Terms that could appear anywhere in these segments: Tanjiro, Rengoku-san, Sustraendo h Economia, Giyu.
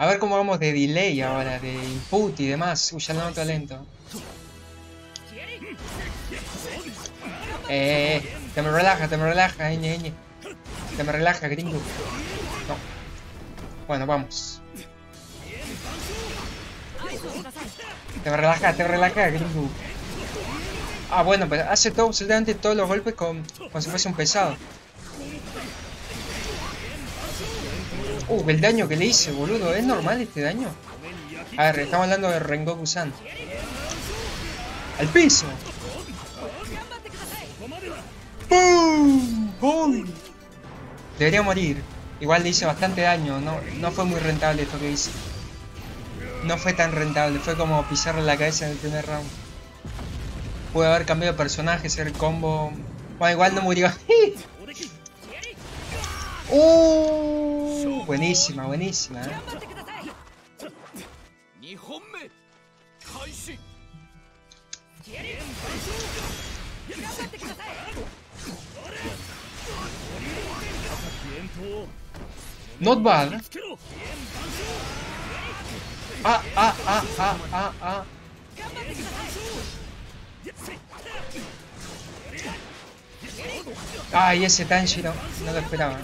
A ver cómo vamos de delay ahora, de input y demás. Uy, ya lo noto lento. Te me relaja, ñe. Te me relaja, gringo. No. Bueno, vamos. Te relaja, gringo. Ah, bueno, pero hace todo, absolutamente todos los golpes como si fuese un pesado. El daño que le hice, boludo. ¿Es normal este daño? A ver, estamos hablando de Rengoku-san. ¡Al piso! ¡Pum! ¡Pum! Debería morir. Igual le hice bastante daño. No fue muy rentable esto que hice. No fue tan rentable. Fue como pisarle la cabeza en el primer round. Pude haber cambiado de personaje, hacer combo. Bueno, igual no murió. Buenísima, buenísima, ¿eh? Not bad. Ay, ese Tanjiro, no lo esperaba.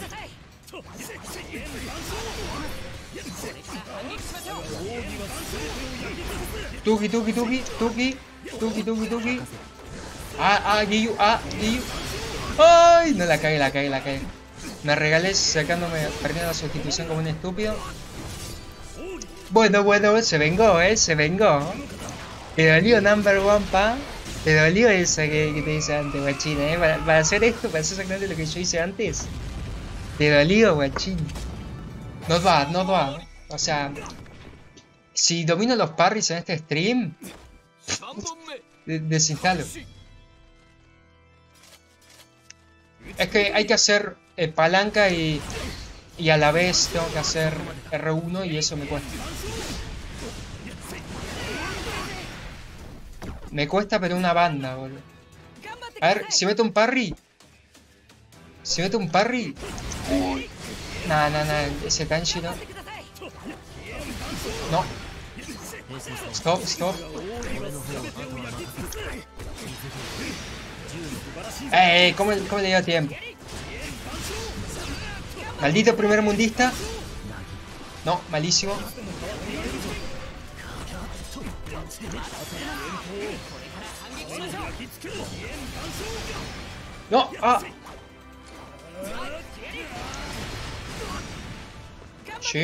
Tuki. Giyu, Giyu. Ay, no, la cagué. Me regalé sacándome, perdiendo la sustitución como un estúpido. Bueno, se vengó. Te dolió number one, pa. Te dolió esa que te hice antes, guachín, Para hacer esto, para hacer exactamente lo que yo hice antes. Te dolió, guachín. Not bad. O sea, si domino los parries en este stream, desinstalo. Es que hay que hacer palanca y a la vez tengo que hacer R1 y eso me cuesta. Me cuesta, pero una banda, boludo. A ver, si meto un parry. Uy. Nah, ese Tanjiro. No. Stop. ¿Cómo le dio tiempo? Maldito primer mundista. No, malísimo. No, Sí.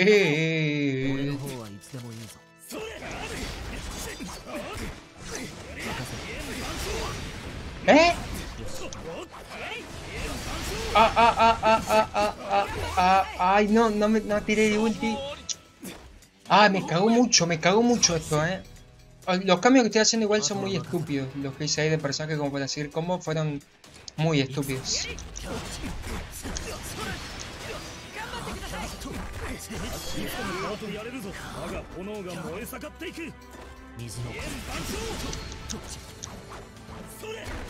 Ay, no tiré de ulti. Me cagó mucho esto, Los cambios que estoy haciendo igual son muy estúpidos. Los que hice ahí de personaje como para decir combo fueron muy estúpidos.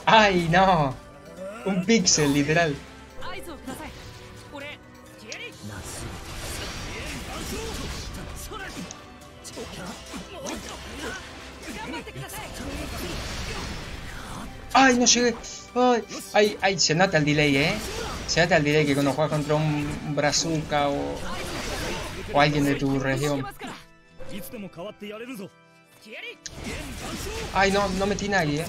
¡Ay, no! Un píxel, literal. ¡Ay, no llegué! ¡Ay! Se nota el delay, Se nota el delay que cuando juegas contra un Brazuca o alguien de tu región. Ay, no metí nadie,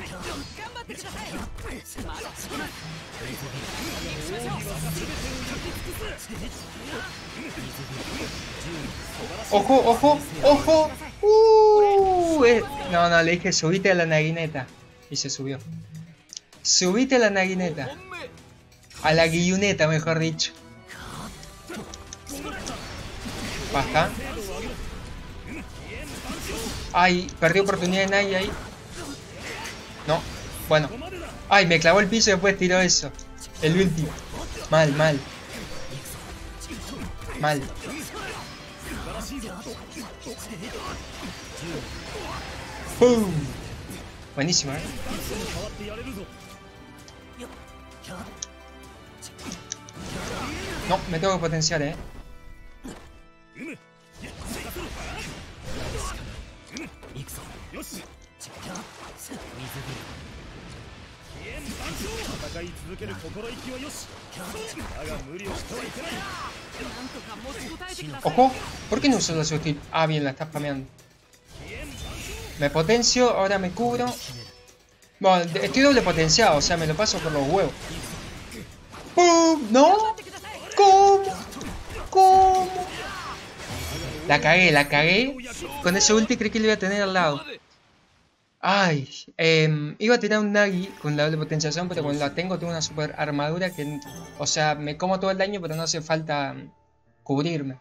¡Ojo! No, le dije subite a la nagineta. Y se subió. Subite a la nagineta. A la guilluneta, mejor dicho. Basta. Ay, perdí oportunidad en ahí. No, bueno. Ay, me clavó el piso y después tiró eso. El último. Mal. ¡Pum! Buenísimo, No, me tengo que potenciar, Ojo, ¿por qué no uso la sutil? Ah, bien, la está spameando. Me potencio, ahora me cubro. Bueno, estoy doble potenciado, o sea, me lo paso por los huevos. ¡Pum! ¡No! ¿Cómo? ¿Cómo? La cagué, la cagué. Con ese ulti creí que lo iba a tener al lado. Ay, iba a tirar un Nagi con la doble potenciación, pero cuando la tengo una super armadura que, o sea, me como todo el daño, pero no hace falta cubrirme.